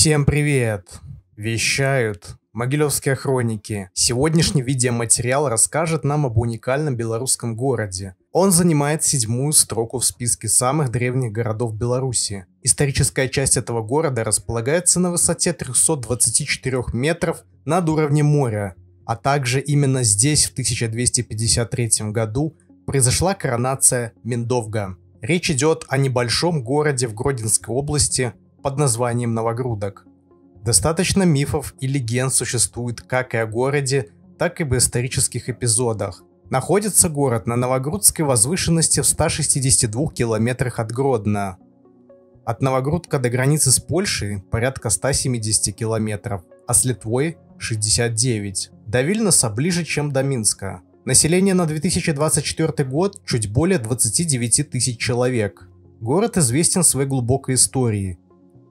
Всем привет! Вещают Могилевские хроники. Сегодняшний видеоматериал расскажет нам об уникальном белорусском городе. Он занимает седьмую строку в списке самых древних городов Беларуси. Историческая часть этого города располагается на высоте 324 метров над уровнем моря, а также именно здесь в 1253 году произошла коронация Миндовга. Речь идет о небольшом городе в Гродненской области под названием Новогрудок. Достаточно мифов и легенд существует как и о городе, так и об исторических эпизодах. Находится город на новогрудской возвышенности в 162 километрах от Гродно. От Новогрудка до границы с Польшей порядка 170 километров, а с Литвой 69. До Вильнюса ближе, чем до Минска. Население на 2024 год чуть более 29 тысяч человек. Город известен своей глубокой историей.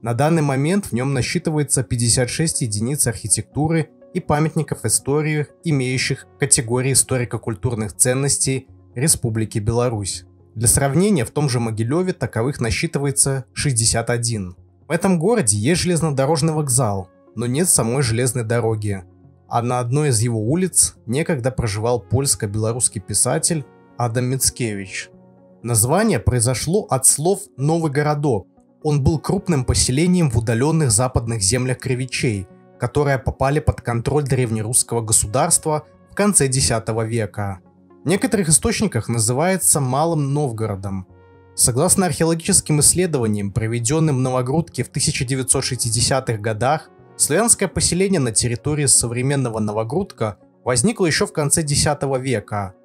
На данный момент в нем насчитывается 56 единиц архитектуры и памятников истории, имеющих категории историко-культурных ценностей Республики Беларусь. Для сравнения, в том же Могилеве таковых насчитывается 61. В этом городе есть железнодорожный вокзал, но нет самой железной дороги, а на одной из его улиц некогда проживал польско-белорусский писатель Адам Мицкевич. Название произошло от слов «новый городок». Он был крупным поселением в удаленных западных землях кривичей, которые попали под контроль древнерусского государства в конце X века. В некоторых источниках называется Малым Новгородом. Согласно археологическим исследованиям, проведенным в Новогрудке в 1960-х годах, славянское поселение на территории современного Новогрудка возникло еще в конце X века.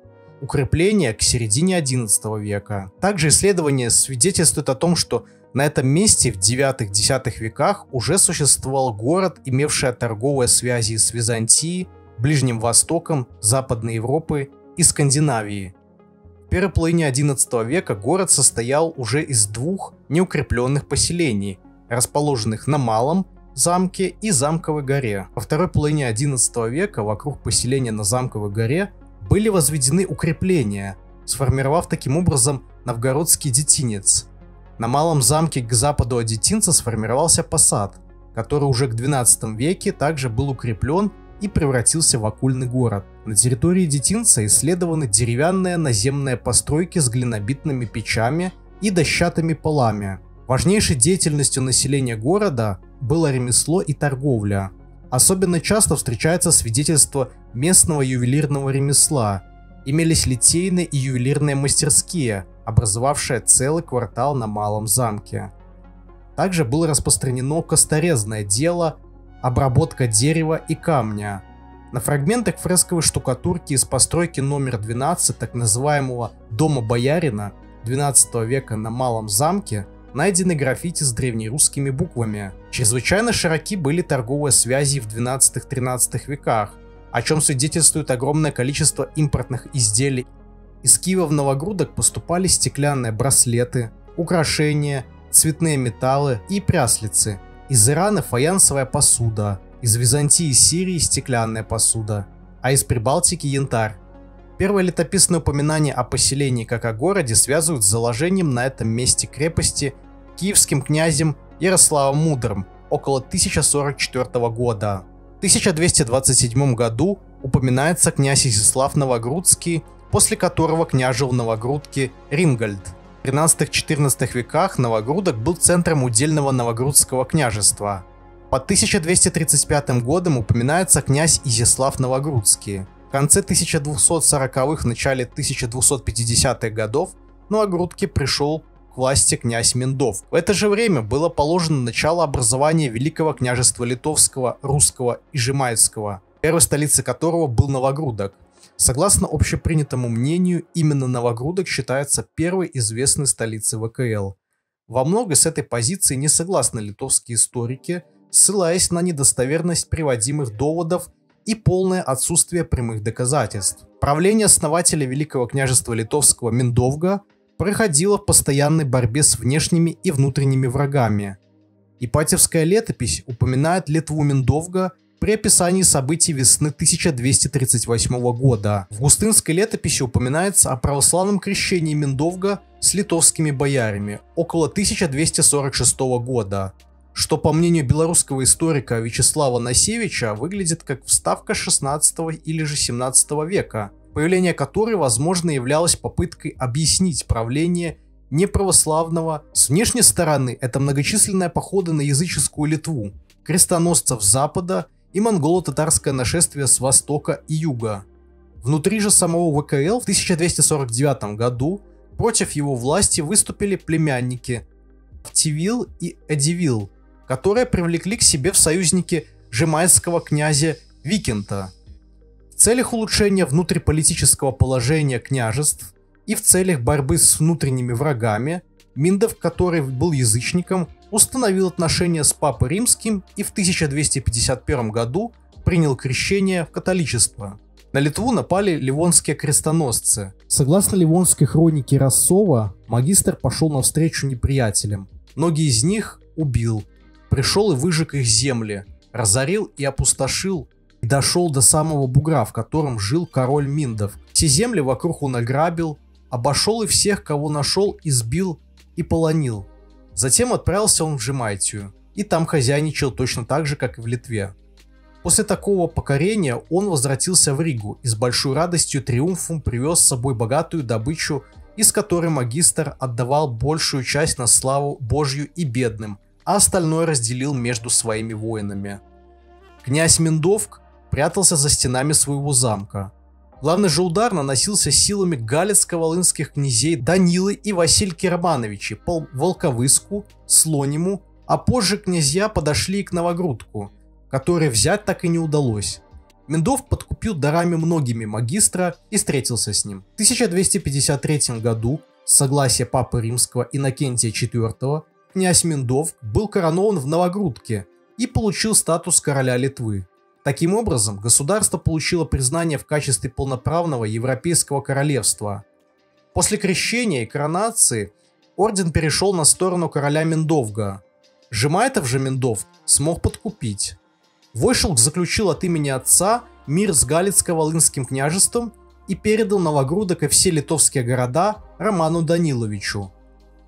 Укрепление к середине XI века. Также исследования свидетельствуют о том, что на этом месте в IX-X веках уже существовал город, имевший торговые связи с Византией, Ближним Востоком, Западной Европой и Скандинавией. В первой половине XI века город состоял уже из двух неукрепленных поселений, расположенных на Малом замке и Замковой горе. Во второй половине XI века вокруг поселения на Замковой горе были возведены укрепления, сформировав таким образом новгородский детинец. На Малом замке к западу от детинца сформировался посад, который уже к XII веке также был укреплен и превратился в акульный город. На территории детинца исследованы деревянные наземные постройки с глинобитными печами и дощатыми полами. Важнейшей деятельностью населения города было ремесло и торговля. Особенно часто встречается свидетельство местного ювелирного ремесла. Имелись литейные и ювелирные мастерские, образовавшие целый квартал на Малом замке. Также было распространено косторезное дело, обработка дерева и камня. На фрагментах фресковой штукатурки из постройки номер 12 так называемого «Дома боярина» XII века на Малом замке найдены граффити с древнерусскими буквами. Чрезвычайно широки были торговые связи в XII-XIII веках, о чем свидетельствует огромное количество импортных изделий. Из Киева в Новогрудок поступали стеклянные браслеты, украшения, цветные металлы и пряслицы. Из Ирана фаянсовая посуда, из Византии и Сирии стеклянная посуда, а из Прибалтики янтарь. Первое летописное упоминание о поселении как о городе связывают с заложением на этом месте крепости киевским князем Ярославом Мудрым около 1044 года. В 1227 году упоминается князь Изяслав Новогрудский, после которого княжил в Новогрудке Рингальд. В 13-14 веках Новогрудок был центром удельного новогрудского княжества. Под 1235 годом упоминается князь Изяслав Новогрудский. В конце 1240-х, начале 1250-х годов в Новогрудке пришел к власти князь Миндовг. В это же время было положено начало образования Великого княжества Литовского, Русского и Жемайского, первой столицей которого был Новогрудок. Согласно общепринятому мнению, именно Новогрудок считается первой известной столицей ВКЛ. Во многом с этой позиции не согласны литовские историки, ссылаясь на недостоверность приводимых доводов и полное отсутствие прямых доказательств. Правление основателя Великого княжества Литовского Миндовга проходило в постоянной борьбе с внешними и внутренними врагами. Ипатьевская летопись упоминает Литву Миндовга при описании событий весны 1238 года. В Густынской летописи упоминается о православном крещении Миндовга с литовскими боярами около 1246 года. что, по мнению белорусского историка Вячеслава Насевича, выглядит как вставка 16 или же 17 века, появление которой, возможно, являлось попыткой объяснить правление неправославного. С внешней стороны это многочисленные походы на языческую Литву, крестоносцев с запада и монголо-татарское нашествие с востока и юга. Внутри же самого ВКЛ в 1249 году против его власти выступили племянники Тевтивил и Эдивил, которые привлекли к себе в союзники жемайского князя Викинта. В целях улучшения внутриполитического положения княжеств и в целях борьбы с внутренними врагами Миндовг, который был язычником, установил отношения с Папой Римским и в 1251 году принял крещение в католичество. На Литву напали ливонские крестоносцы. Согласно ливонской хронике Рассова, магистр пошел навстречу неприятелям. Многие из них убил, пришел и выжег их земли, разорил и опустошил, и дошел до самого бугра, в котором жил король Миндовг. Все земли вокруг он ограбил, обошел и всех, кого нашел, избил и полонил. Затем отправился он в Жемайтию, и там хозяйничал точно так же, как и в Литве. После такого покорения он возвратился в Ригу и с большой радостью триумфом привез с собой богатую добычу, из которой магистр отдавал большую часть на славу Божью и бедным, а остальное разделил между своими воинами. Князь Миндовг прятался за стенами своего замка. Главный же удар наносился силами галицко-волынских князей Данилы и Васильки Романовичи по Волковыску, Слониму, а позже князья подошли и к Новогрудку, который взять так и не удалось. Миндовг подкупил дарами многими магистра и встретился с ним. В 1253 году, с согласия Папы Римского Иннокентия IV, князь Миндовг был коронован в Новогрудке и получил статус короля Литвы. Таким образом, государство получило признание в качестве полноправного европейского королевства. После крещения и коронации орден перешел на сторону короля Миндовга. Жемайтов же Миндовг смог подкупить. Войшелк заключил от имени отца мир с Галицко-Волынским княжеством и передал Новогрудок и все литовские города Роману Даниловичу.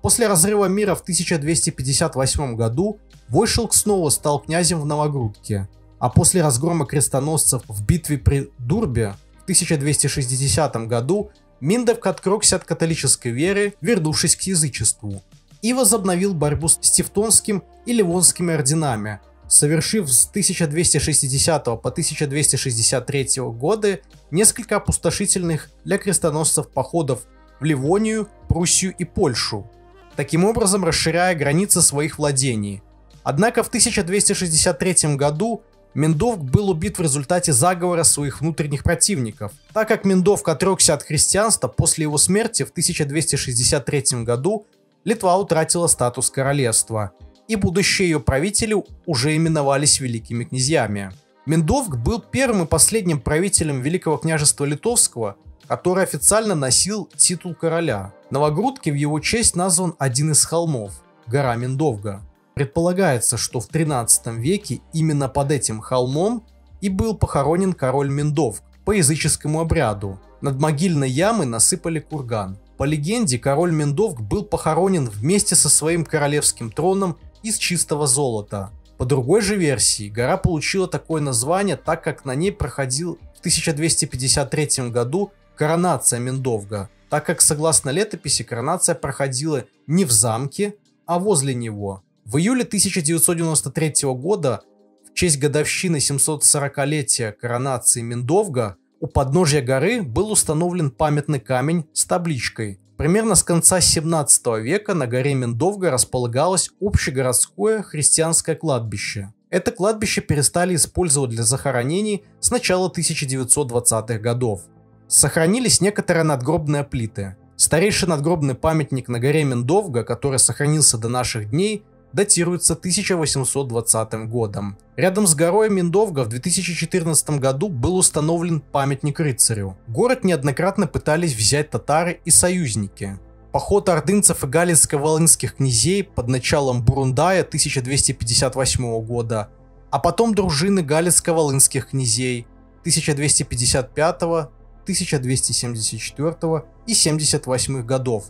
После разрыва мира в 1258 году Войшелк снова стал князем в Новогрудке. А после разгрома крестоносцев в битве при Дурбе в 1260 году Миндовг отрекся от католической веры, вернувшись к язычеству, и возобновил борьбу с тевтонским и ливонскими орденами, совершив с 1260 по 1263 годы несколько опустошительных для крестоносцев походов в Ливонию, Пруссию и Польшу, таким образом расширяя границы своих владений. Однако в 1263 году Миндовг был убит в результате заговора своих внутренних противников. Так как Миндовг отрекся от христианства, после его смерти в 1263 году Литва утратила статус королевства, и будущие ее правители уже именовались великими князьями. Миндовг был первым и последним правителем Великого княжества Литовского, который официально носил титул короля. В Новогрудке в его честь назван один из холмов – гора Миндовга. Предполагается, что в 13 веке именно под этим холмом и был похоронен король Миндовг по языческому обряду. Над могильной ямой насыпали курган. По легенде, король Миндовг был похоронен вместе со своим королевским троном из чистого золота. По другой же версии, гора получила такое название, так как на ней проходил в 1253 году коронация Миндовга, так как, согласно летописи, коронация проходила не в замке, а возле него. В июле 1993 года, в честь годовщины 740-летия коронации Миндовга, у подножья горы был установлен памятный камень с табличкой. Примерно с конца 17 века на горе Миндовга располагалось общегородское христианское кладбище. Это кладбище перестали использовать для захоронений с начала 1920-х годов. Сохранились некоторые надгробные плиты. Старейший надгробный памятник на горе Миндовга, который сохранился до наших дней, датируется 1820 годом. Рядом с горой Миндовга в 2014 году был установлен памятник рыцарю. Город неоднократно пытались взять татары и союзники. Поход ордынцев и галицко-волынских князей под началом Бурундая 1258 года, а потом дружины галицко-волынских князей 1255, 1274 и 1278 годов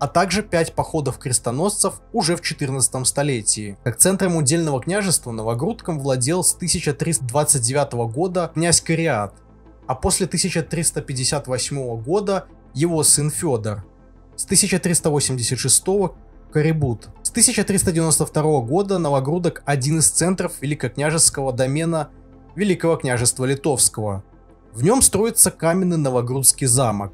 а также 5 походов крестоносцев уже в 14 столетии. Как центром удельного княжества Новогрудком владел с 1329 года князь Кориат, а после 1358 года его сын Федор, с 1386 Корибут. С 1392 года Новогрудок – один из центров великокняжеского домена Великого княжества Литовского. В нем строится каменный Новогрудский замок.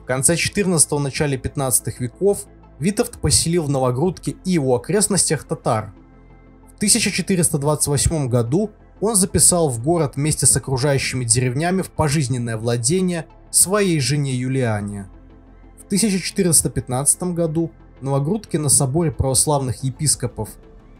В конце 14-го – начале 15 веков Витовт поселил в Новогрудке и его окрестностях татар. В 1428 году он записал в город вместе с окружающими деревнями в пожизненное владение своей жене Юлиане. В 1415 году Новогрудке на соборе православных епископов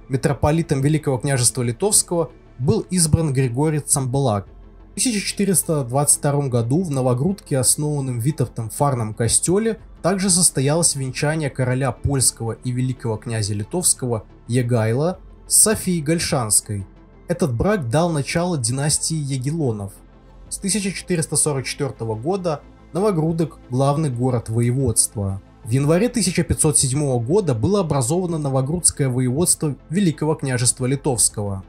митрополитом Великого княжества Литовского был избран Григорий Цамбалак. В 1422 году в Новогрудке, основанном Витовтом Фарном костеле, также состоялось венчание короля польского и великого князя литовского Ягайла с Софией Гольшанской. Этот брак дал начало династии Ягеллонов. С 1444 года Новогрудок – главный город воеводства. В январе 1507 года было образовано Новогрудское воеводство Великого княжества Литовского.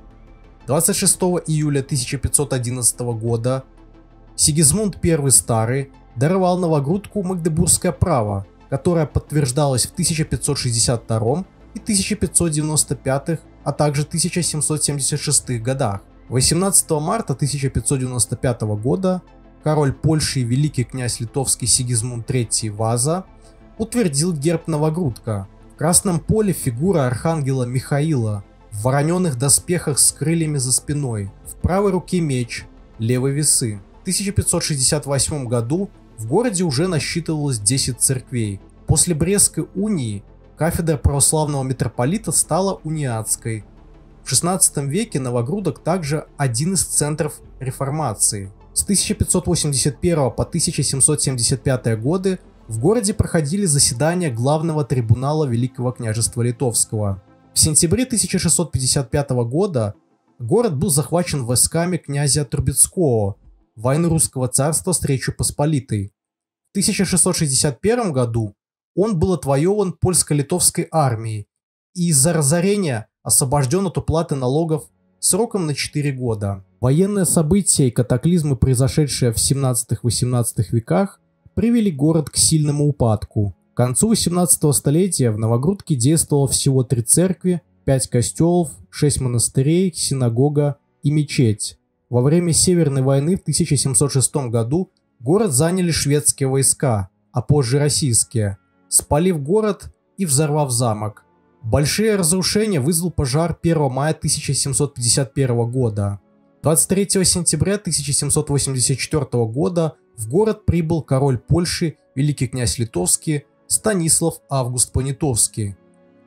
26 июля 1511 года Сигизмунд I Старый даровал Новогрудку магдебургское право, которое подтверждалось в 1562 и 1595, а также 1776 годах. 18 марта 1595 года король Польши и великий князь литовский Сигизмунд III Ваза утвердил герб Новогрудка. В красном поле фигура архангела Михаила в вороненных доспехах с крыльями за спиной. В правой руке меч, левой весы. В 1568 году в городе уже насчитывалось 10 церквей. После Брестской унии кафедра православного митрополита стала униатской. В 16 веке Новогрудок также один из центров реформации. С 1581 по 1775 годы в городе проходили заседания главного трибунала Великого княжества Литовского. В сентябре 1655 года город был захвачен войсками князя Трубецкого в войну русского царства с Речью Посполитой. В 1661 году он был отвоеван польско-литовской армией и из-за разорения освобожден от уплаты налогов сроком на 4 года. Военные события и катаклизмы, произошедшие в 17-18 веках, привели город к сильному упадку. К концу 18 столетия в Новогрудке действовало всего 3 церкви, 5 костелов, 6 монастырей, синагога и мечеть. Во время Северной войны в 1706 году город заняли шведские войска, а позже российские, спалив город и взорвав замок. Большие разрушения вызвал пожар 1 мая 1751 года. 23 сентября 1784 года в город прибыл король Польши, великий князь Литовский Станислав Август Понятовский,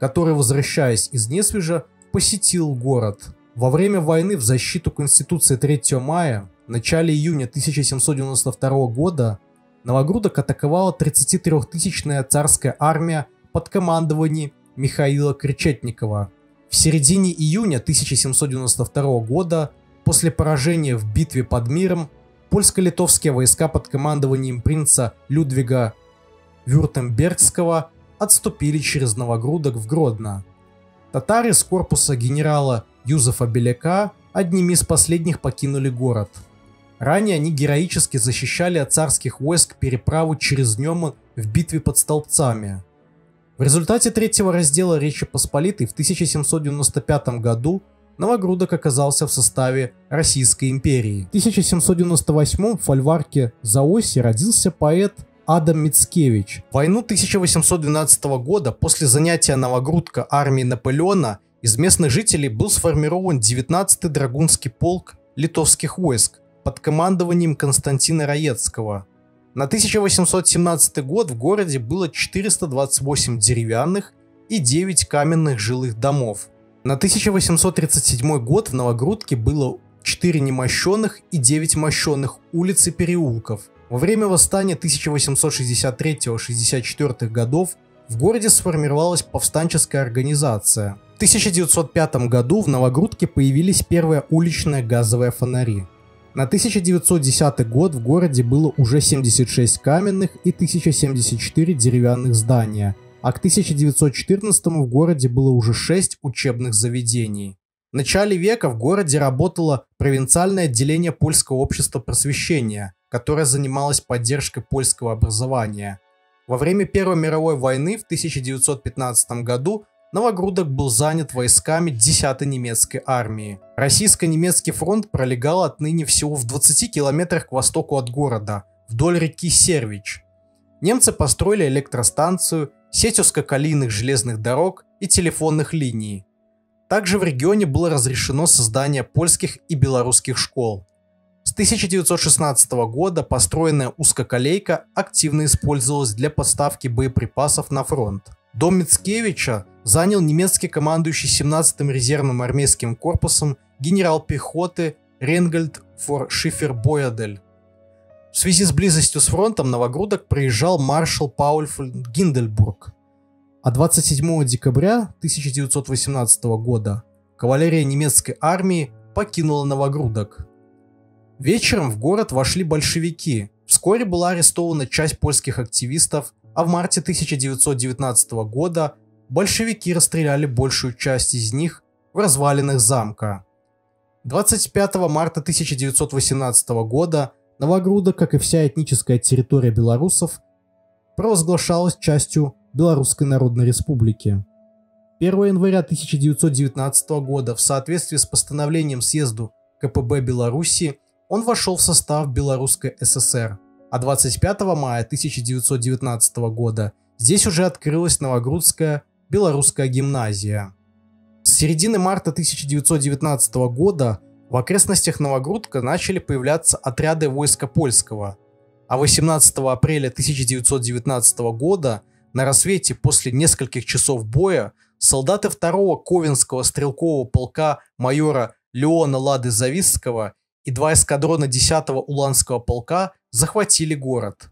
который, возвращаясь из Несвежа, посетил город. Во время войны в защиту Конституции 3 мая, в начале июня 1792 года, Новогрудок атаковала 33-тысячная царская армия под командованием Михаила Кречетникова. В середине июня 1792 года, после поражения в битве под Миром, польско-литовские войска под командованием принца Людвига Вюртембергского отступили через Новогрудок в Гродно. Татары с корпуса генерала Юзефа Беляка одними из последних покинули город. Ранее они героически защищали от царских войск переправу через Неман в битве под Столбцами. В результате Третьего раздела Речи Посполитой в 1795 году Новогрудок оказался в составе Российской империи. В 1798 в фольварке Заоси родился поэт Адам Мицкевич. В войну 1812 года после занятия Новогрудка армией Наполеона из местных жителей был сформирован 19-й драгунский полк литовских войск под командованием Константина Раецкого. На 1817 год в городе было 428 деревянных и 9 каменных жилых домов. На 1837 год в Новогрудке было 4 немощенных и 9 мощенных улиц и переулков. Во время восстания 1863-64 годов в городе сформировалась повстанческая организация. В 1905 году в Новогрудке появились первые уличные газовые фонари. На 1910 год в городе было уже 76 каменных и 1074 деревянных здания, а к 1914 в городе было уже 6 учебных заведений. В начале века в городе работало провинциальное отделение Польского общества просвещения, которое занималось поддержкой польского образования. Во время Первой мировой войны в 1915 году Новогрудок был занят войсками 10-й немецкой армии. Российско-немецкий фронт пролегал отныне всего в 20 километрах к востоку от города, вдоль реки Сервич. Немцы построили электростанцию, сеть узкоколейных железных дорог и телефонных линий. Также в регионе было разрешено создание польских и белорусских школ. С 1916 года построенная узкоколейка активно использовалась для поставки боеприпасов на фронт. Дом Мицкевича занял немецкий командующий 17-м резервным армейским корпусом генерал пехоты Рингальд фон Шифер-Бойадель. В связи с близостью с фронтом Новогрудок проезжал маршал Пауль фон Гиндельбург. А 27 декабря 1918 года кавалерия немецкой армии покинула Новогрудок. Вечером в город вошли большевики. Вскоре была арестована часть польских активистов, а в марте 1919 года большевики расстреляли большую часть из них в развалинах замка. 25 марта 1918 года Новогрудок, как и вся этническая территория белорусов, провозглашалась частью Белорусской Народной Республики. 1 января 1919 года в соответствии с постановлением съезду КПБ Беларуси он вошел в состав Белорусской ССР, а 25 мая 1919 года здесь уже открылась Новогрудская Белорусская гимназия. С середины марта 1919 года в окрестностях Новогрудка начали появляться отряды войска польского, а 18 апреля 1919 года на рассвете после нескольких часов боя солдаты 2-го Ковенского стрелкового полка майора Леона Лады Зависского и 2 эскадрона 10-го Уланского полка захватили город.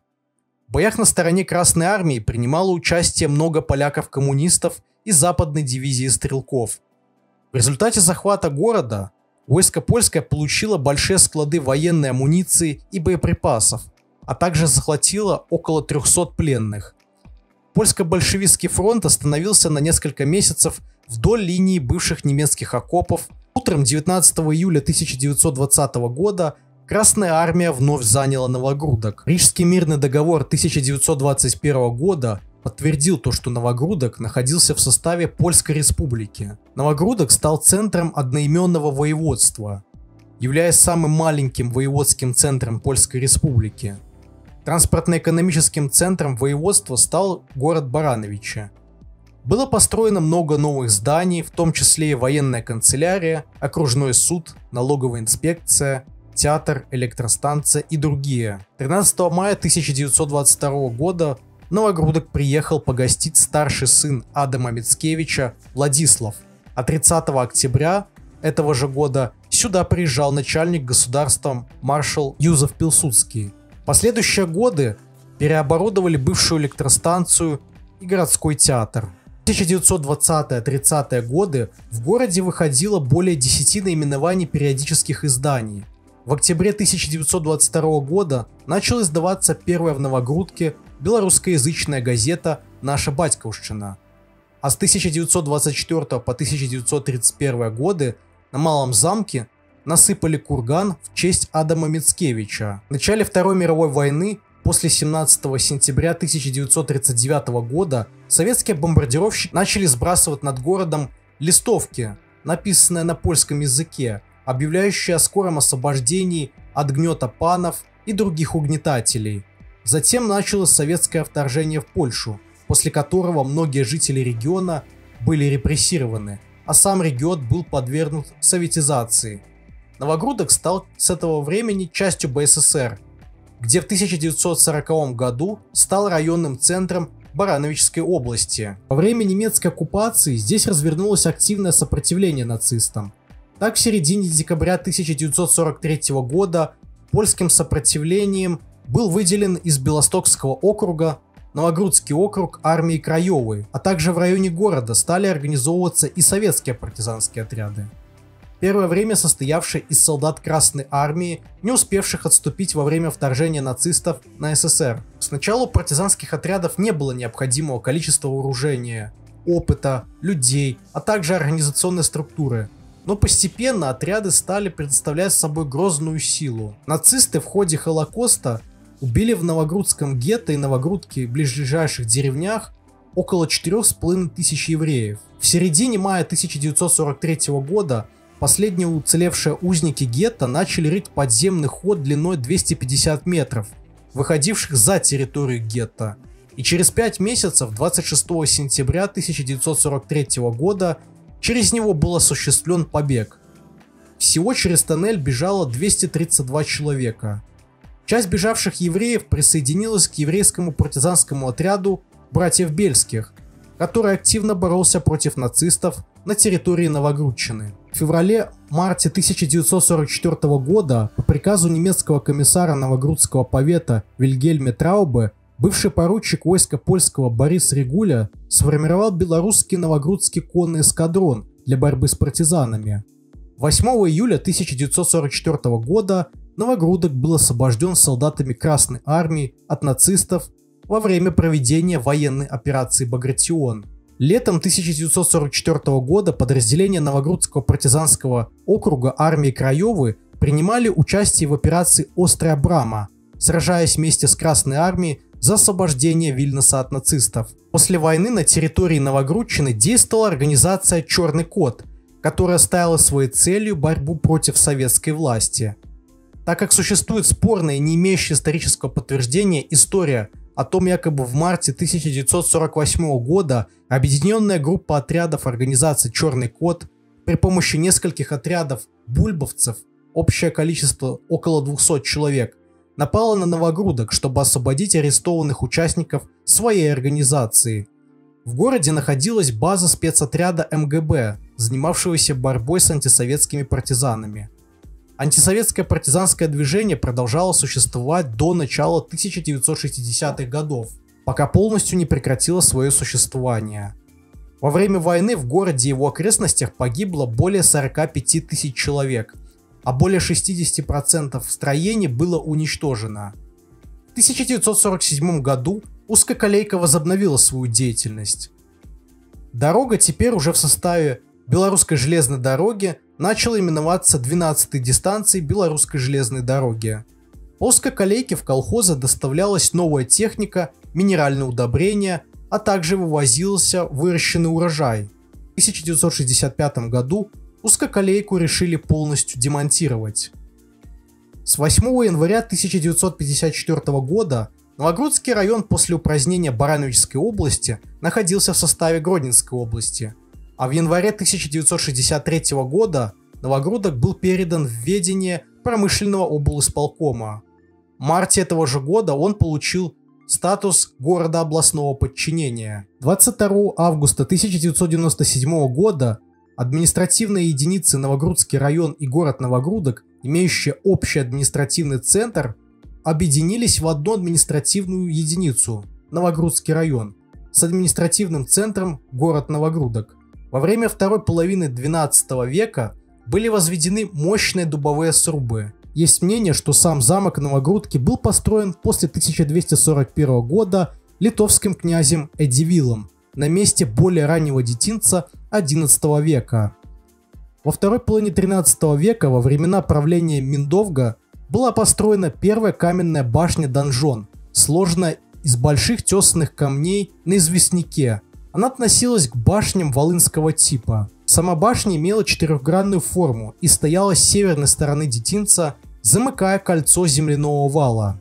В боях на стороне Красной Армии принимало участие много поляков-коммунистов и западной дивизии стрелков. В результате захвата города войско польское получило большие склады военной амуниции и боеприпасов, а также захватило около 300 пленных. Польско-большевистский фронт остановился на несколько месяцев вдоль линии бывших немецких окопов. Утром 19 июля 1920 года Красная Армия вновь заняла Новогрудок. Рижский мирный договор 1921 года подтвердил то, что Новогрудок находился в составе Польской Республики. Новогрудок стал центром одноименного воеводства, являясь самым маленьким воеводским центром Польской Республики. Транспортно-экономическим центром воеводства стал город Барановичи. Было построено много новых зданий, в том числе и военная канцелярия, окружной суд, налоговая инспекция, театр, электростанция и другие. 13 мая 1922 года в Новогрудок приехал погостить старший сын Адама Мицкевича Владислав, а 30 октября этого же года сюда приезжал начальник государства маршал Юзеф Пилсудский. Последующие годы переоборудовали бывшую электростанцию и городской театр. В 1920-30-е годы в городе выходило более 10 наименований периодических изданий. В октябре 1922 года начала издаваться первая в Новогрудке белорусскоязычная газета «Наша Батьковщина». А с 1924 по 1931 годы на Малом замке насыпали курган в честь Адама Мицкевича. В начале Второй мировой войны, после 17 сентября 1939 года, советские бомбардировщики начали сбрасывать над городом листовки, написанные на польском языке, объявляющие о скором освобождении от гнета панов и других угнетателей. Затем началось советское вторжение в Польшу, после которого многие жители региона были репрессированы, а сам регион был подвергнут советизации. Новогрудок стал с этого времени частью БССР, где в 1940 году стал районным центром Барановичской области. Во время немецкой оккупации здесь развернулось активное сопротивление нацистам. Так, в середине декабря 1943 года польским сопротивлением был выделен из Белостокского округа Новогрудский округ армии Краевой, а также в районе города стали организовываться и советские партизанские отряды. первое время состоявшая из солдат Красной Армии, не успевших отступить во время вторжения нацистов на СССР. Сначала у партизанских отрядов не было необходимого количества вооружения, опыта, людей, а также организационной структуры. Но постепенно отряды стали представлять собой грозную силу. Нацисты в ходе Холокоста убили в Новогрудском гетто и Новогрудке в ближайших деревнях около 4,5 тысяч евреев. В середине мая 1943 года последние уцелевшие узники гетто начали рыть подземный ход длиной 250 метров, выходивших за территорию гетто. И через 5 месяцев, 26 сентября 1943 года, через него был осуществлен побег. Всего через тоннель бежало 232 человека. Часть бежавших евреев присоединилась к еврейскому партизанскому отряду братьев Бельских, который активно боролся против нацистов на территории Новогрудчины. В феврале-марте 1944 года по приказу немецкого комиссара Новогрудского повета Вильгельма Траубе бывший поручик войска польского Борис Регуля сформировал белорусский новогрудский конный эскадрон для борьбы с партизанами. 8 июля 1944 года Новогрудок был освобожден солдатами Красной Армии от нацистов во время проведения военной операции «Багратион». Летом 1944 года подразделения Новогрудского партизанского округа армии Краевы принимали участие в операции «Острая брама», сражаясь вместе с Красной Армией за освобождение Вильнюса от нацистов. После войны на территории Новогрудчины действовала организация «Черный Кот», которая ставила своей целью борьбу против советской власти. Так как существует спорная, не имеющая исторического подтверждения, история о том, якобы в марте 1948 года объединенная группа отрядов организации «Черный Кот» при помощи нескольких отрядов бульбовцев, общее количество около 200 человек, напала на Новогрудок, чтобы освободить арестованных участников своей организации. В городе находилась база спецотряда МГБ, занимавшегося борьбой с антисоветскими партизанами. Антисоветское партизанское движение продолжало существовать до начала 1960-х годов, пока полностью не прекратило свое существование. Во время войны в городе и его окрестностях погибло более 45 тысяч человек, а более 60% строений было уничтожено. В 1947 году узкоколейка возобновила свою деятельность. Дорога теперь уже в составе Белорусской железной дороги начала именоваться 12-й дистанцией Белорусской железной дороги. По узкоколейке в колхозы доставлялась новая техника, минеральные удобрения, а также вывозился выращенный урожай. В 1965 году узкоколейку решили полностью демонтировать. С 8 января 1954 года Новогрудский район после упразднения Барановической области находился в составе Гродненской области, а в январе 1963 года Новогрудок был передан в ведение промышленного облисполкома. В марте этого же года он получил статус города областного подчинения. 22 августа 1997 года административные единицы Новогрудский район и город Новогрудок, имеющие общий административный центр, объединились в одну административную единицу – Новогрудский район, с административным центром город Новогрудок. Во время второй половины 12 века были возведены мощные дубовые срубы. Есть мнение, что сам замок Новогрудки был построен после 1241 года литовским князем Эдивилом на месте более раннего детинца XI века. Во второй половине XIII века, во времена правления Миндовга, была построена первая каменная башня-донжон, сложенная из больших тесанных камней на известняке. Она относилась к башням волынского типа. Сама башня имела четырехгранную форму и стояла с северной стороны детинца, замыкая кольцо земляного вала.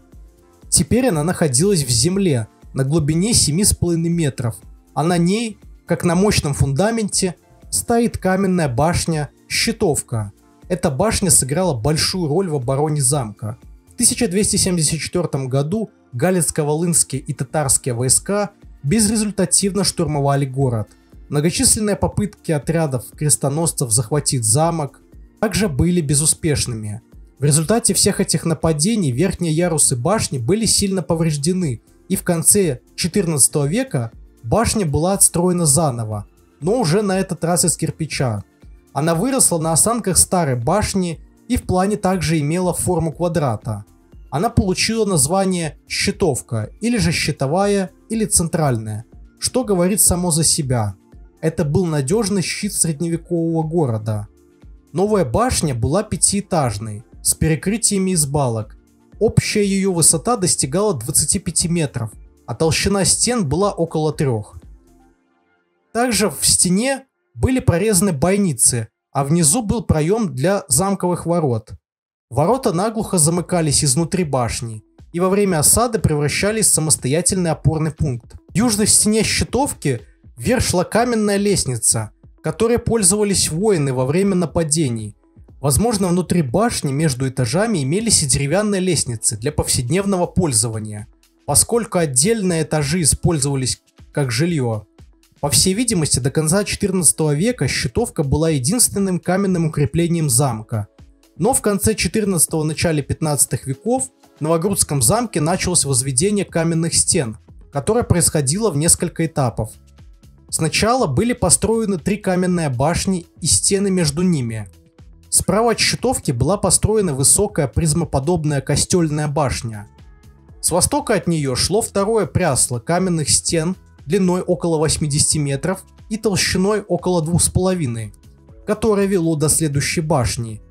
Теперь она находилась в земле на глубине 7,5 метров, а на ней, как на мощном фундаменте, стоит каменная башня-щитовка. Эта башня сыграла большую роль в обороне замка. В 1274 году галицко-волынские и татарские войска безрезультативно штурмовали город. Многочисленные попытки отрядов крестоносцев захватить замок также были безуспешными. В результате всех этих нападений верхние ярусы башни были сильно повреждены, и в конце XIV века башня была отстроена заново, но уже на этот раз из кирпича. Она выросла на останках старой башни и в плане также имела форму квадрата. Она получила название «щитовка» или же «щитовая» или «центральная», что говорит само за себя. Это был надежный щит средневекового города. Новая башня была пятиэтажной, с перекрытиями из балок. Общая ее высота достигала 25 метров, а толщина стен была около 3. Также в стене были прорезаны бойницы, а внизу был проем для замковых ворот. Ворота наглухо замыкались изнутри башни и во время осады превращались в самостоятельный опорный пункт. В южной стене щитовки вверх шла каменная лестница, которой пользовались воины во время нападений. Возможно, внутри башни между этажами имелись и деревянные лестницы для повседневного пользования, поскольку отдельные этажи использовались как жилье. По всей видимости, до конца XIV века щитовка была единственным каменным укреплением замка. Но в конце XIV – начале XV веков в Новогрудском замке началось возведение каменных стен, которое происходило в несколько этапов. Сначала были построены 3 каменные башни и стены между ними. Справа от щитовки была построена высокая призмоподобная костельная башня. С востока от нее шло второе прясло каменных стен длиной около 80 метров и толщиной около 2,5, которое вело до следующей башни,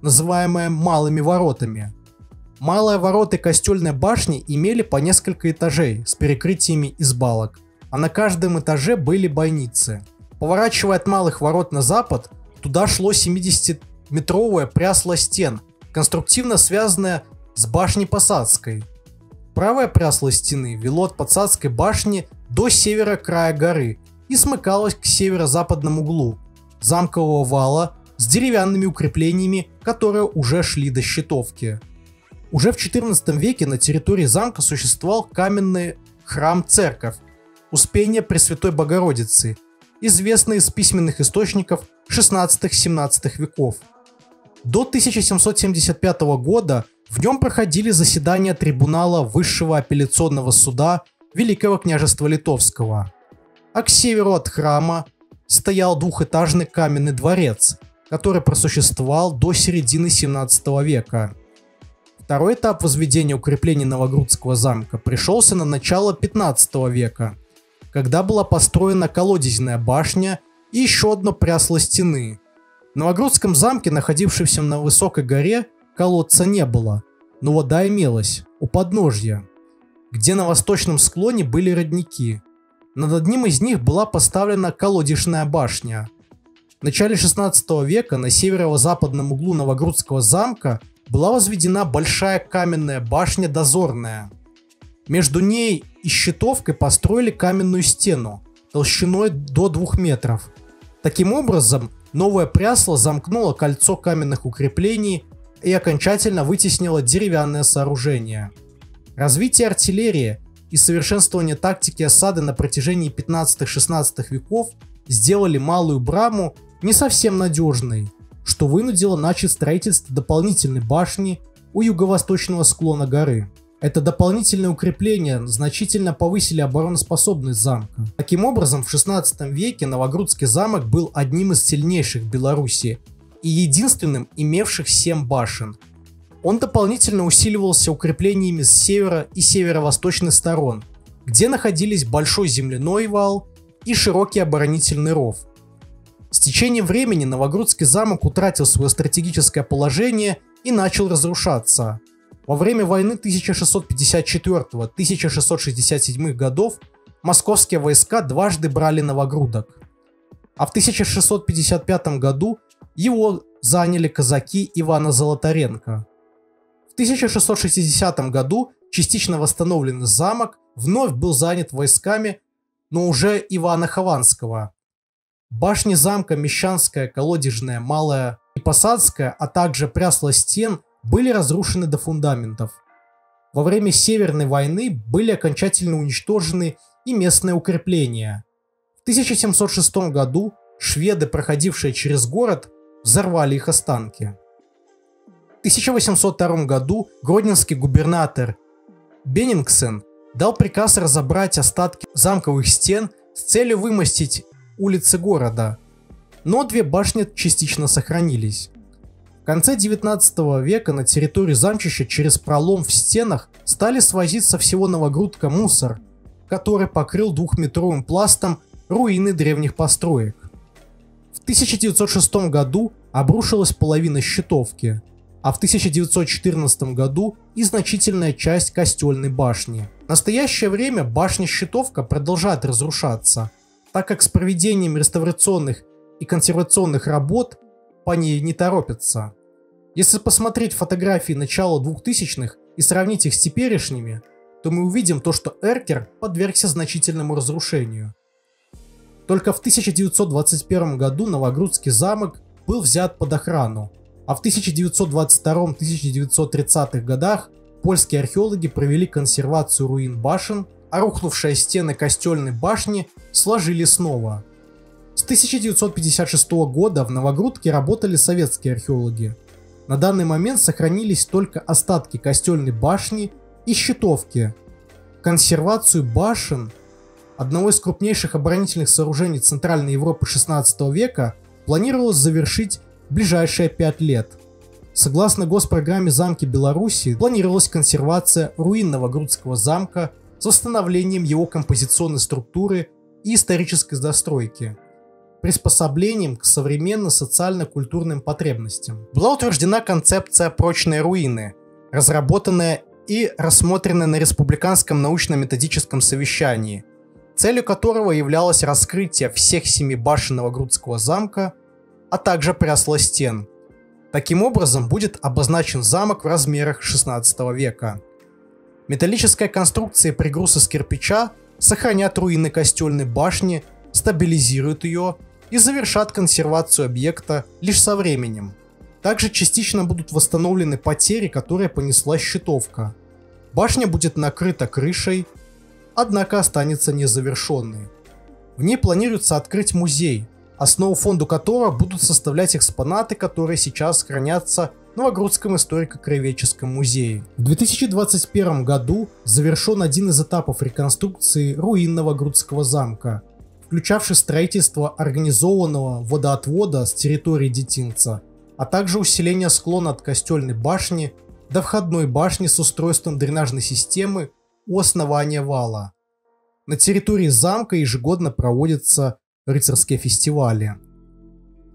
называемая малыми воротами. Малые ворота костельной башни имели по несколько этажей с перекрытиями из балок, а на каждом этаже были бойницы. Поворачивая от малых ворот на запад, туда шло 70-метровое прясло стен, конструктивно связанное с башней Посадской. Правое прясло стены вело от Посадской башни до севера края горы и смыкалось к северо-западному углу замкового вала с деревянными укреплениями, которые уже шли до щитовки. Уже в XIV веке на территории замка существовал каменный храм-церковь Успения Пресвятой Богородицы, известный из письменных источников XVI-XVII веков. До 1775 года в нем проходили заседания трибунала Высшего апелляционного суда Великого княжества Литовского, а к северу от храма стоял двухэтажный каменный дворец, который просуществовал до середины 17 века. Второй этап возведения укреплений Новогрудского замка пришелся на начало 15 века, когда была построена колодезная башня и еще одно прясло стены. В Новогрудском замке, находившемся на высокой горе, колодца не было, но вода имелась у подножья, где на восточном склоне были родники. Над одним из них была поставлена колодежная башня. В начале 16 века на северо-западном углу Новогрудского замка была возведена большая каменная башня дозорная. Между ней и щитовкой построили каменную стену толщиной до 2 метров. Таким образом, новое прясло замкнуло кольцо каменных укреплений и окончательно вытеснило деревянное сооружение. Развитие артиллерии и совершенствование тактики осады на протяжении 15-16 веков сделали малую браму не совсем надежной, что вынудило начать строительство дополнительной башни у юго-восточного склона горы. Это дополнительное укрепление значительно повысили обороноспособность замка. Таким образом, в XVI веке Новогрудский замок был одним из сильнейших в Беларуси и единственным имевших 7 башен. Он дополнительно усиливался укреплениями с севера и северо-восточных сторон, где находились большой земляной вал и широкий оборонительный ров. С течением времени Новогрудский замок утратил свое стратегическое положение и начал разрушаться. Во время войны 1654-1667 годов московские войска дважды брали Новогрудок, а в 1655 году его заняли казаки Ивана Золотаренко. В 1660 году частично восстановленный замок вновь был занят войсками, но уже Ивана Хованского. Башни замка Мещанская, Колодежная, Малая и Посадская, а также прясло стен были разрушены до фундаментов. Во время Северной войны были окончательно уничтожены и местные укрепления. В 1706 году шведы, проходившие через город, взорвали их останки. В 1802 году гродненский губернатор Беннингсен дал приказ разобрать остатки замковых стен с целью вымостить улицы города. но две башни частично сохранились. В конце 19 века на территории замчища через пролом в стенах стали свозить со всего Новогрудка мусор, который покрыл двухметровым пластом руины древних построек. В 1906 году обрушилась половина Щитовки, а в 1914 году и значительная часть Костельной башни. В настоящее время башня Щитовка продолжает разрушаться, так как с проведением реставрационных и консервационных работ по ней не торопятся. Если посмотреть фотографии начала 2000-х и сравнить их с теперешними, то мы увидим то, что эркер подвергся значительному разрушению. Только в 1921 году Новогрудский замок был взят под охрану, а в 1922-1930 годах польские археологи провели консервацию руин башен, а рухнувшие стены Костельной башни сложили снова. С 1956 года в Новогрудке работали советские археологи. На данный момент сохранились только остатки Костельной башни и Щитовки. Консервацию башен, одного из крупнейших оборонительных сооружений Центральной Европы 16 века, планировалось завершить в ближайшие 5 лет. Согласно госпрограмме «Замки Беларуси» планировалась консервация руин Новогрудского замка с восстановлением его композиционной структуры и исторической застройки, приспособлением к современным социально-культурным потребностям. Была утверждена концепция «Прочные руины», разработанная и рассмотренная на Республиканском научно-методическом совещании, целью которого являлось раскрытие всех 7 башен Новогрудского замка, а также прясло стен. Таким образом будет обозначен замок в размерах 16 века. Металлическая конструкция и пригруз из кирпича сохранят руины Костельной башни, стабилизируют ее и завершат консервацию объекта лишь со временем. Также частично будут восстановлены потери, которые понесла Щитовка. Башня будет накрыта крышей, однако останется незавершенной. В ней планируется открыть музей, основу фонду которого будут составлять экспонаты, которые сейчас хранятся в Новогрудском историко-краеведческом музее. В 2021 году завершен один из этапов реконструкции руин Новогрудского замка, включавший строительство организованного водоотвода с территории детинца, а также усиление склона от Костельной башни до входной башни с устройством дренажной системы у основания вала. На территории замка ежегодно проводятся рыцарские фестивали.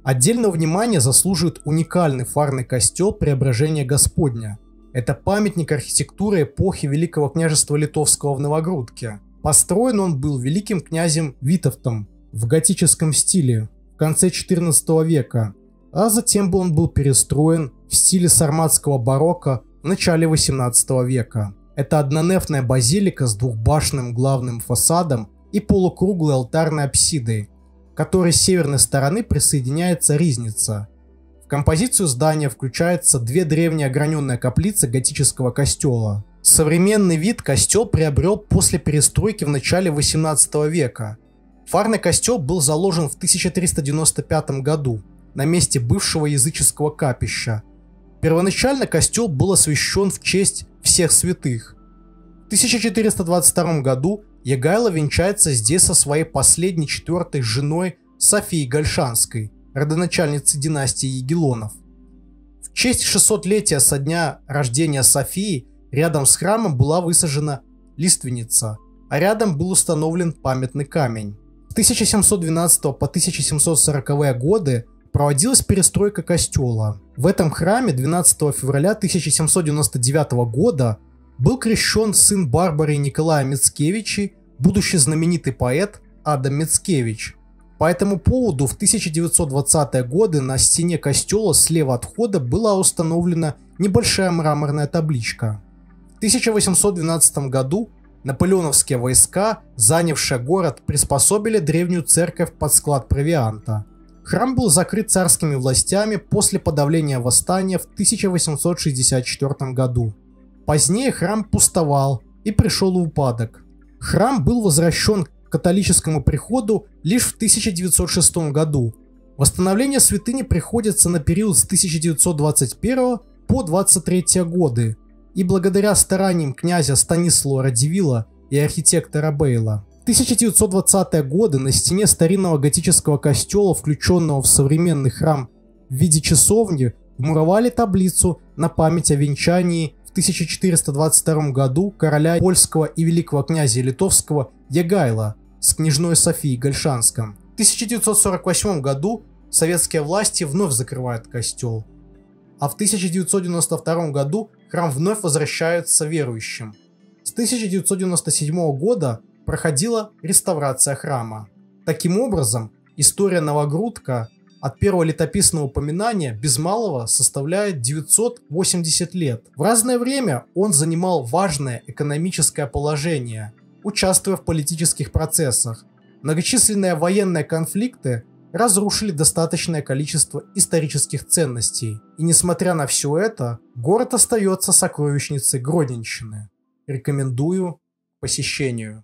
Отдельного внимания заслуживает уникальный фарный костел Преображения Господня. Это памятник архитектуры эпохи Великого княжества Литовского в Новогрудке. Построен он был великим князем Витовтом в готическом стиле в конце 14 века, а затем он был перестроен в стиле сарматского барокко в начале 18 века. Это однонефная базилика с двухбашенным главным фасадом и полукруглой алтарной апсидой, к которой с северной стороны присоединяется ризница. В композицию здания включаются две древние ограненные каплицы готического костела. Современный вид костел приобрел после перестройки в начале 18 века. Фарный костел был заложен в 1395 году на месте бывшего языческого капища. Первоначально костел был освящен в честь всех святых. В 1422 году Ягайло венчается здесь со своей последней четвертой женой Софией Гольшанской, родоначальницей династии Ягеллонов. В честь 600-летия со дня рождения Софии рядом с храмом была высажена лиственница, а рядом был установлен памятный камень. С 1712 по 1740 годы проводилась перестройка костела. В этом храме 12 февраля 1799 года был крещен сын Барбары и Николая Мицкевичей, будущий знаменитый поэт Адам Мицкевич. По этому поводу в 1920-е годы на стене костела слева от входа была установлена небольшая мраморная табличка. В 1812 году наполеоновские войска, занявшие город, приспособили древнюю церковь под склад провианта. Храм был закрыт царскими властями после подавления восстания в 1864 году. Позднее храм пустовал и пришел в упадок. Храм был возвращен к католическому приходу лишь в 1906 году. Восстановление святыни приходится на период с 1921 по 23 годы и благодаря стараниям князя Станислава Радзивилла и архитектора Бейла. 1920-е годы на стене старинного готического костела, включенного в современный храм в виде часовни, вмуровали таблицу на память о венчании в 1422 году короля польского и великого князя литовского Ягайла с княжной Софией Гольшанской. В 1948 году советские власти вновь закрывают костел, а в 1992 году храм вновь возвращается верующим. С 1997 года проходила реставрация храма. Таким образом, история Новогрудка от первого летописного упоминания без малого составляет 980 лет. В разное время он занимал важное экономическое положение, участвуя в политических процессах. Многочисленные военные конфликты разрушили достаточное количество исторических ценностей. И несмотря на все это, город остается сокровищницей гродненщины. Рекомендую к посещению.